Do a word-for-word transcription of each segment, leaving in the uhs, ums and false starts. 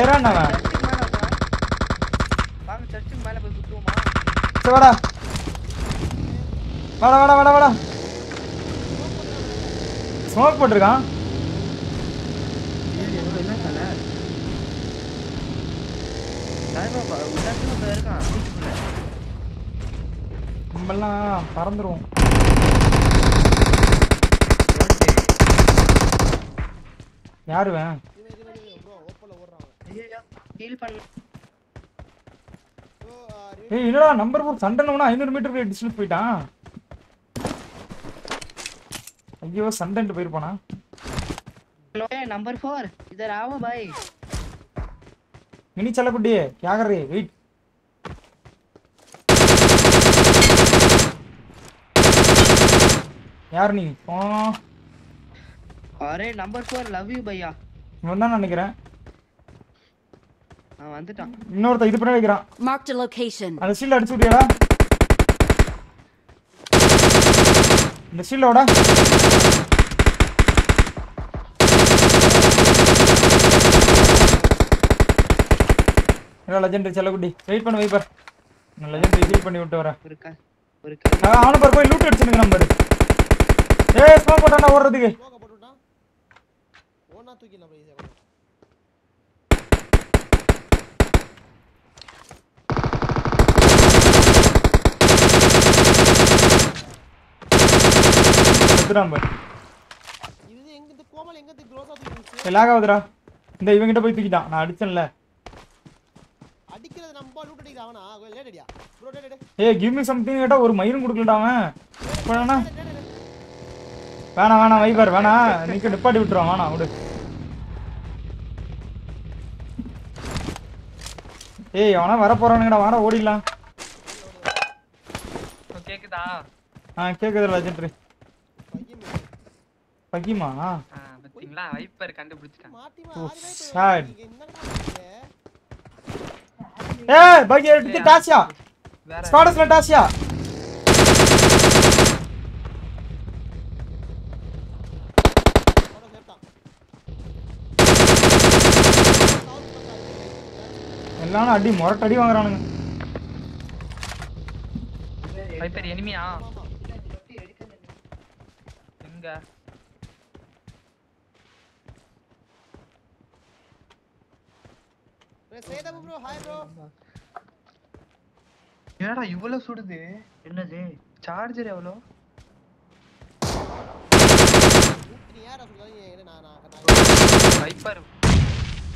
ಬೇರಣ್ಣವಾ ಬಾಂಗ್ ಚರ್ಚಿನ ಮೇಲೆ ಬಂದು ತೂಮ ಸವಡ வாடா வாடா வாடா வாடா ஸ்மோக் போட்டுருக்கான் என்ன கலை டைமா உடனே போய் இருக்கான் நம்மலாம் பறந்துறோம் யாருவே ஓப்பன்ல ஓடுறான் ஐயா ஹீல் பண்ணு ஏய் என்னடா நம்பர் four சண்டனவனா five hundred மீட்டர் டிஸ்டன்ஸ் போய்ட்டான் ஐயோ சண்டன்ட் பேர் போனா லோயே நம்பர் four इधर आओ भाई मिनी चला गुड्डी क्या कर रही वेट यार नहीं ओ अरे नंबर four लव यू भैया நான் என்ன நினைக்கிறேன் நான் வந்துட்டான் இன்னொருத்த இது பின்னாடி நிக்கறான் மார்க் தி லொகேஷன் அந்த சீல் அடிச்சு விட்டியாடா இந்த சீலோட லெஜெண்டரி செல்லகுடி வெயிட் பண்ணு வைப்பர் நான் லெஜெண்டரி ஹீல் பண்ணி விட்டு வரேன் இருக்கா இருக்கா ஆன பர் போய் லூட் அடிச்சிடுங்க நம்ம ஏய் ஸ்மோக் போட்டானே ஓடுறதுக்கு ஸ்மோக் போட்டுட்டான் ஓனா தூக்கி நம்ம ஈஸியா பண்ணு செத்துறான் பாய் இது எங்க கோமல் எங்க க்ரோஸா தூக்கிடுச்சு எல்லாம் ஆகுதுடா இந்த இவங்க கிட்ட போய் தூக்கிட்டான் நான் அடிச்சேன்ல அடிக்கிறது நம்ம லூட் அடிக்குது அவனா லேட் அடியா ப்ரோ லேட் அடி ஏய் கிவ் மீ समथिंग கேட்டா ஒரு மயிரும் குடுக்கலடா அவன் போறானா வேணா வேணா வைபர் வேணா நீங்க டிபாடி விட்டுறான் வேணா விடு ஏய் அவனா வர போறானுங்கடா வாடா ஓடிடலாம் கேக்குதா ஆ கேக்குது லெஜெண்டரி பகிமா ஆ பாத்தீங்களா வைபர் கண்டுபிடிச்சிட்டான் மாத்திமா ஆறு வைபர் என்ன ஏய் பகி எடுத்து டாசியா ஸ்குவாட்ஸ்ல டாசியா எல்லாரும் அடி மொரட்ட அடி வாங்குறானுங்க பைப்பர் எனிமியா எங்க சேதா ப்ரோ ஹாய் ப்ரோ என்னடா இவ்ளோ சுடுது என்னது சார்ஜர் எவ்ளோ நீ யாரா சொல்றீங்க என்ன நான் நான் வைப்பர்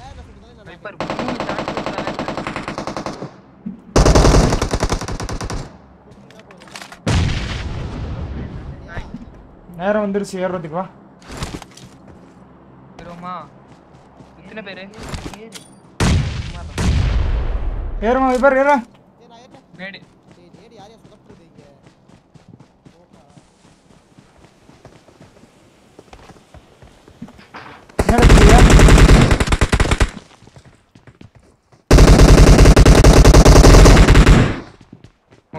யாரா சொல்றீங்க நான் வைப்பர் நேரா வந்துருச்சு ஏறறதுக்கு வா ஏறுமா எத்தனை பேரே ஏறு ஏறுமா வைப்பர் ஏற நேடி நேடி யார் யார் சுதப்புறீங்க என்னடா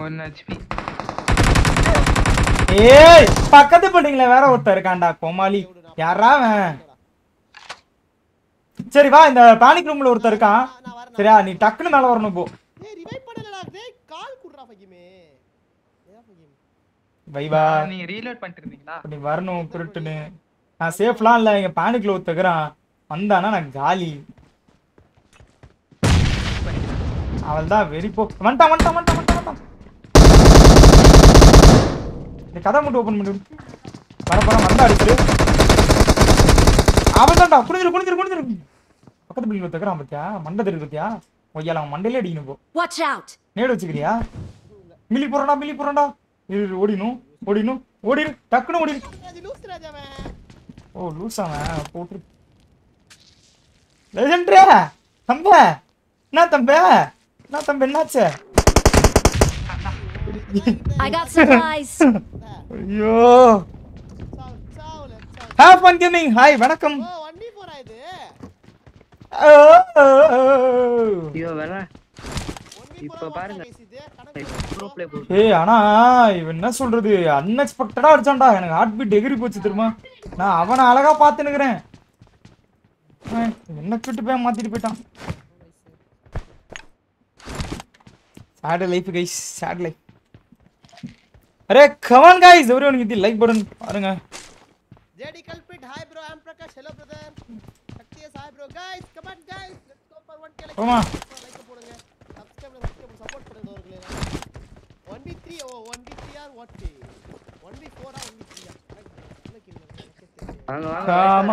one H P ஏய் பக்கத்து போடிங்களே வேற ஒருத்தர் இருக்கான்டா கோமாளி யாரா அவன் சரி வா இந்த பானிக் ரூம்ல ஒருத்தர் இருக்கான் சரியா நீ டக்குன்னு மேல வரணும் போ ஏய் ரிவைவ் பண்ணலடா டேய் கால் குடுறா பகிமே ஏய் பகிமே பை பை நீ ரீலோட் பண்ணிட்டு இருக்கீங்களா நீ வரணும் குருட்டுனே நான் சேஃப்லாம் இல்ல இங்க பானிக்ல ஒதுக்குறான் வந்தானா நான் காலி அவள்தான் வெரி போ வந்தா வந்தா வந்தா வந்தா இந்த கதை மட்டும் ஓபன் பண்ணு வர வர வந்தா அடிச்சு அவதான்டா குனிஞ்சு குனிஞ்சு குனிஞ்சு பக்கத்து பில்ல ஒதுக்குறான் பத்தியா மண்டை தெரியுதுயா ஒய்யால அவன் மண்டையில அடிக்கணும் போ வாட்ச் அவுட் நேடு வச்சுக்கிறியா மிலி போறடா மிலி போறடா ஓடினும் ஓடினும் ஓடிரு டக்குனு ஓடிரு லூஸ் ராஜாவன் ஓ லூஸ் அவன் போட்டு லெஜெண்டரி தம்பே என்ன தம்பே என்ன தம்பே என்னாச்சு I got supplies ஐயோ ஹேவ் ஃபன் கேமிங் ஹாய் வணக்கம் ஓ one four ஆ இது ஐயோ வேணா இப்போ பாருங்க ஏய் அண்ணா இவன் என்ன சொல்றது அன்எக்ஸ்பெக்டடா அடிச்சான்டா எனக்கு ஹார்ட் பீட் எகிரி போச்சு தெரியுமா நான் அவன அழகா பாத்துன்னு இருக்கேன் என்ன கிட்ட போய் மாத்திட்டு போய்ட்டான். Sad life guys, sad life. Arey come on guys, everyone hit the like button. Arunga J D culprit, hi bro, I am Prakash, hello brother. Sakti is hi bro. Guys, come on guys, let's go for one K like. Oma like podunga, subscribe like support padunga orgale. one v three, oh one v three or what? one v four or one v three. Come on.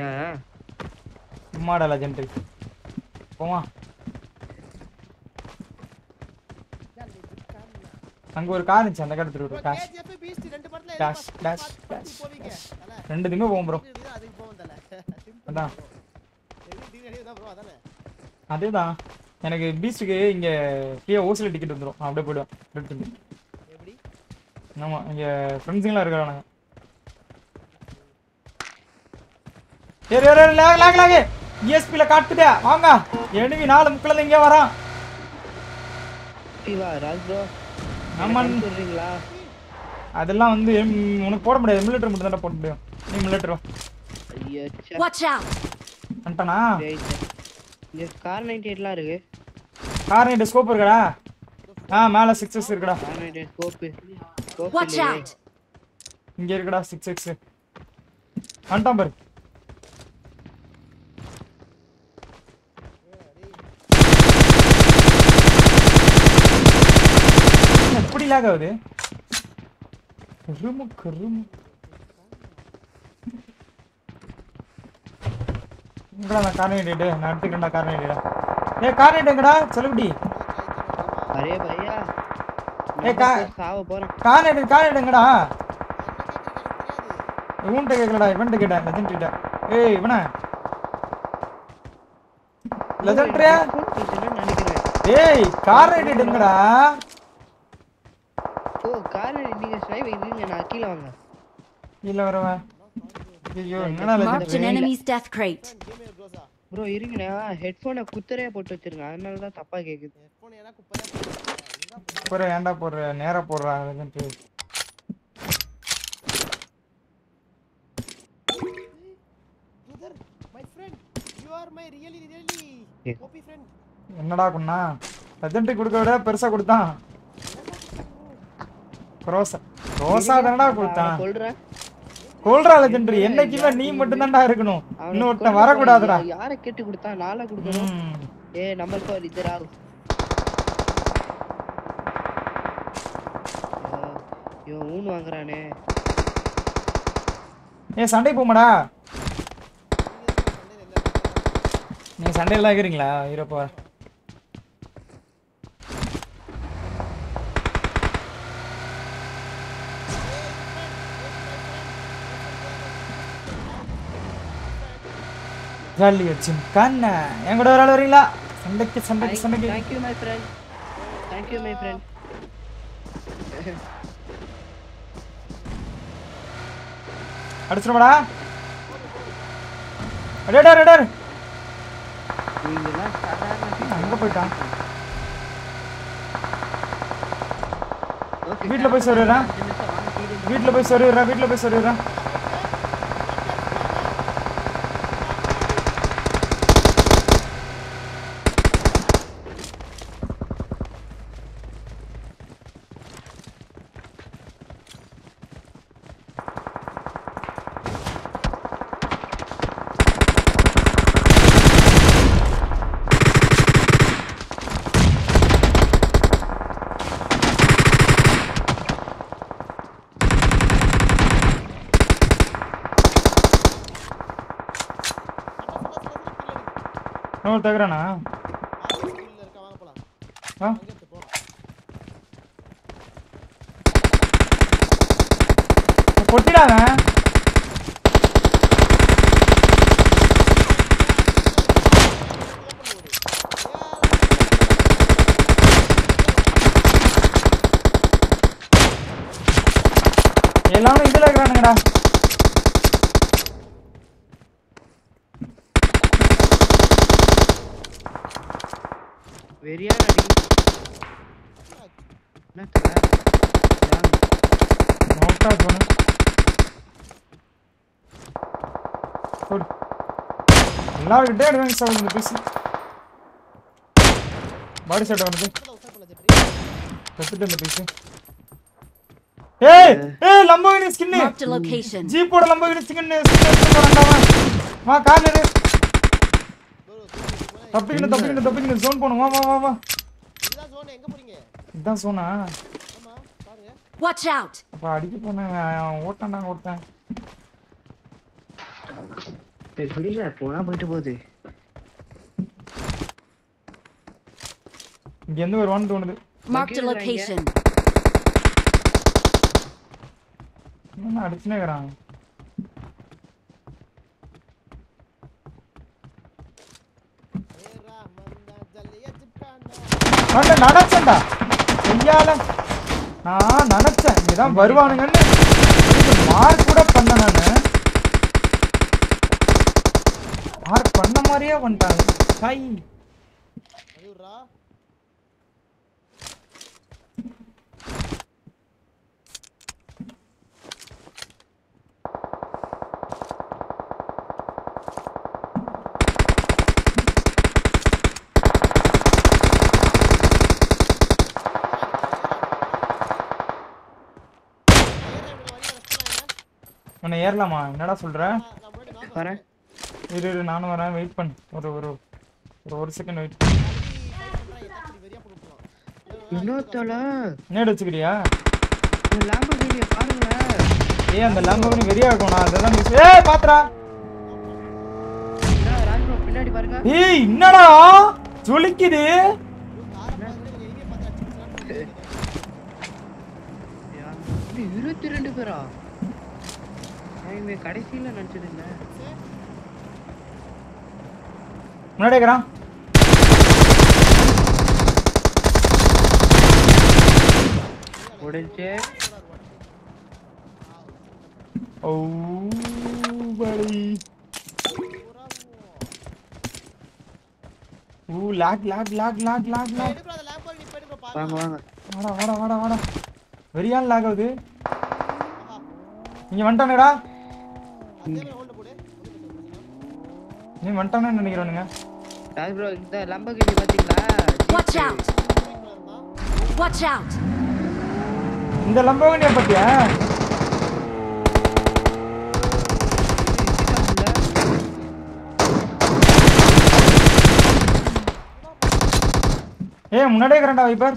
Yeah. Mada la gentry. Come on. Angu or car niche andha kaduthu vidu. Dash. Dash. Dash. Dash. Rendu dinga povom bro. Adha. Adhe da. எனக்கு பீஸ்ட்க்கு இங்க ஃப்ரீயா hostel ticket வந்துரும். அப்படியே போய்டுவேன். எப்படி? ஆமா, இங்க friends எல்லாம் இருக்காங்க. ஏய் ஏய் ஏய் lock lock lock. E S P ல காட்டுடா. வாங்க. எனிவி நாலு முக்கல இங்க வரான். டிவா ராஜ் bro. அம்மன் சொல்றீங்களா? அதெல்லாம் வந்து உங்களுக்கு போட முடியாது. எமுலேட்டர் மட்டும் தான் போட முடியும். நீ எமுலேட்டர் வா. ஐயா. Watch out. அண்டனா? ये कार ninety eight ला இருக்கு. कार ninety eight स्कोप இருக்குடா. ஆ மேல six x இருக்குடா. Kar ninety eight scope. Watch out. இங்க இருக்குடா six x. அண்டாம் பாரு. எப்படி லாக் ஆகுது? கரும கரும. இங்கடா காரணே டேடே நான் எடுத்துக்கடா காரணே டேடா ஏ காரணே டேங்கடா செலுடி அரே பையா ஏ கா சாவ போறேன் காரணே டே காரணே டேங்கடா ஊண்ட கேக்கடா இவன்ட கேடா லெஜெண்டரிடா ஏய் இவனா லெஜெண்டரியா நினைக்கிறேன் ஏய் காரணே டேங்கடா ஓ காரணே நீங்க ஸ்வைப் நீங்க நான் கீழ வாங்க கீழ வரவா ஐயோ என்னடா legendary bro irunga headphone kuttreya pottu vechirunga adanaladha da thappa kekudhu headphone ena kuppaya pora enda pora nera pora adhu brother my friend you are my really really copy friend ennada kunna present kudukoda perusa kuduthan rosa rosa adana kuduthan solra கோல்ரா legendary என்னைக்குமே நீ மட்டும் தான்டா இருக்கணும் இன்னொருத்த வர கூடாதுடா யாரை கேட்டி கொடுத்தா நாளை கொடுக்கணும் ஏ நம்பர் four இதுடா யோ ஊன் வாங்குறானே ஏ சண்டே போமாடா நீ சண்டே எல்லாம் இருக்கீங்களா ஹீரோ போ ஜாலி அடிச்சேன் கண்ணா என் கூட வரல வரீங்களா சண்டைக்கு சண்டைக்கு சண்டைக்கு thank you my friend thank you my friend அடிச்சுடுமாடா அட அட அட நீங்கலாம் சாதாரணமா அங்க போய்ட்டான் ஓகே வீட்ல போய் சர்வேரா வீட்ல போய் சர்வேரா வீட்ல போய் சர்வேரா நோ தகறானா இல்ல இருக்க வாங்க போலாம் ஆ அங்கத்து போலாம் கொட்டிடானே எல்லாரும் இதுல இருக்கறானுங்கடா वेरिया नडी नकरा note at one. Good. Now you're dead when it's out in the P C. Body set on the P C. in the P C. Hey! Hey! Lamborghini skin! Marked a location. Jeep or Lamborghini skin! Ma, car le re. Dubbing in the dubbing in the dubbing in the zone. Go, go, go, go. This zone, ah. Watch out! Party ki pona hai, what na hota hai. Te thodi ja pona baithe bode. Yendu var one thondu. Mark the location. Na adichne karan. Nada nada chanda. Yalla. Ah, Nanacha, you don't worry about it. Mark put up Pandana. Mark Pandamaria one time. Hi. I am not going to get a air. I am not going to get a air. I am not going to get a air. I am not going to get a air. I am not going to I'm going to kill him. I'm going to kill him. I'm going to kill him. You want to know? Watch out! Watch out! The Lamborghini, but yeah, hey, I'm not a grand viper.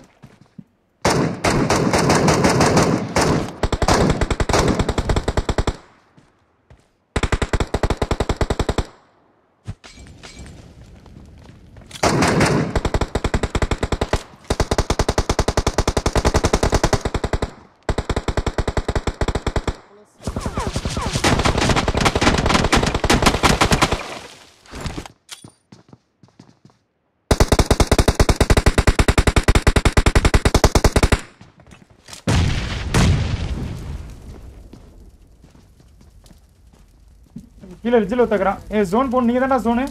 Killer jilo tagra. Hey zone pon niye na zone.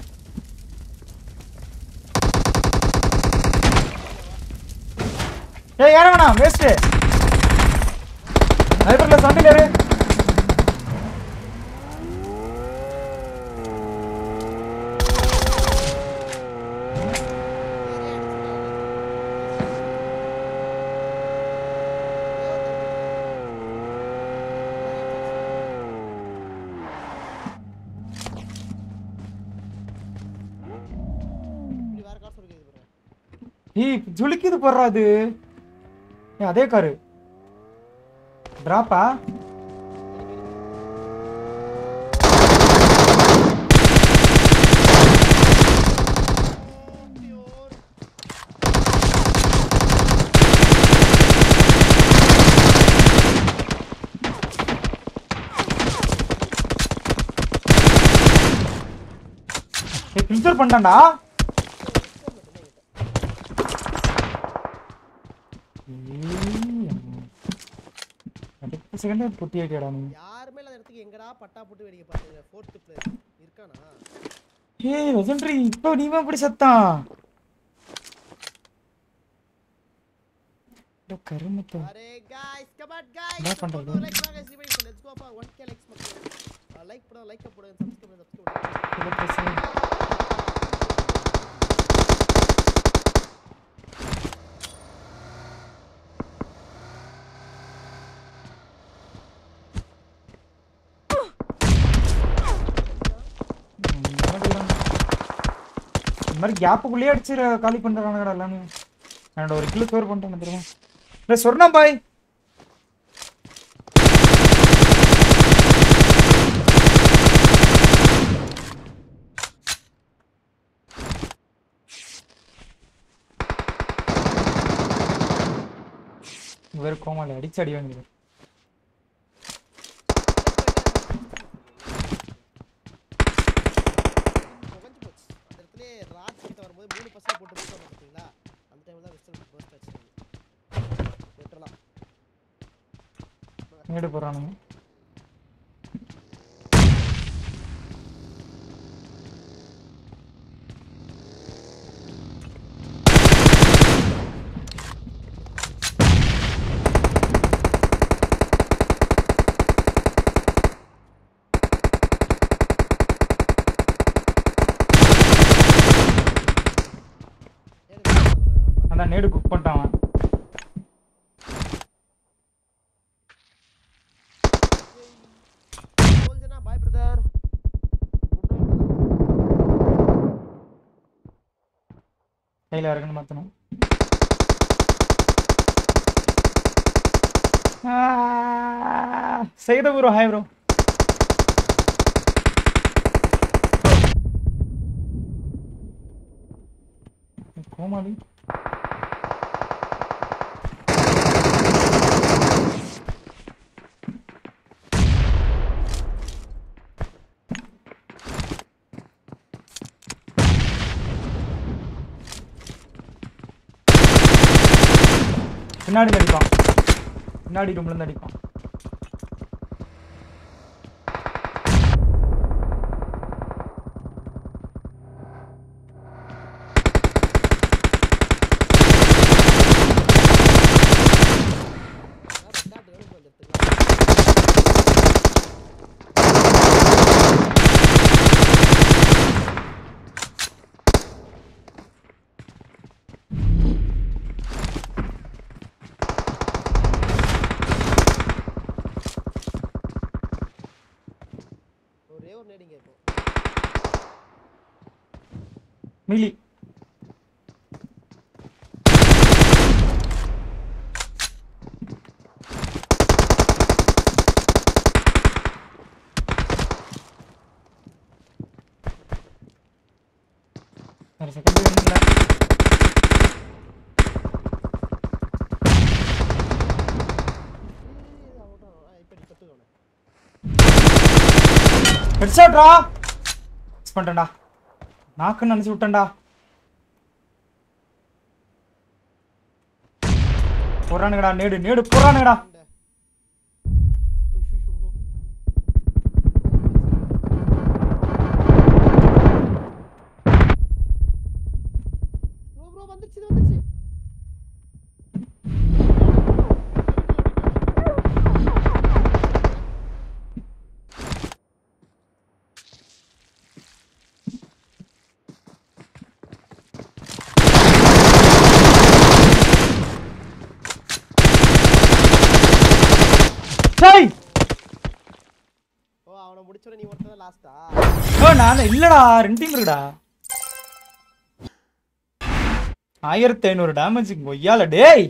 Hey yaar mana waste. Sniper la zombie le re. Hey, Juliki the Parade. Yeah, they got it. Drapa. Hey, filter Pandana. Second and put it on. Hey, wasn't he? Don't even put it at Look, Karumithu. Hey guys, come on guys. Let's go for one K likes. Like, put like, put subscribe, subscribe. मर गया पुगले अटचेरा काली पंडा राना का लाने में. And over kill cover पंडा में तेरे ले सोना भाई वेर कोमल अडिच अडिवांगे எங்கட போறானுங்க அண்ணா நேடு குக் பண்ணிட்டான் கையில வரணும் மாத்தணும் ஆ சையது bro hi bro கோமாளி பின்னாடி அடிப்பான் பின்னாடி ரூம்ல இருந்து அடிப்பான் Millie. There's a second one left. Headshot ra. Spontanea. நாக்கு நினைச்சு விட்டேன்டா போறானுங்கடா நேடு நேடு போறானுங்கடா ப்ரோ ப்ரோ வந்துச்சு வந்துச்சு நீ வரதா லாஸ்டா ஓ நான் இல்லடா ரெண்டு டீம் இருக்குடா fifteen hundred டேமேஜ் கொய்யால டேய்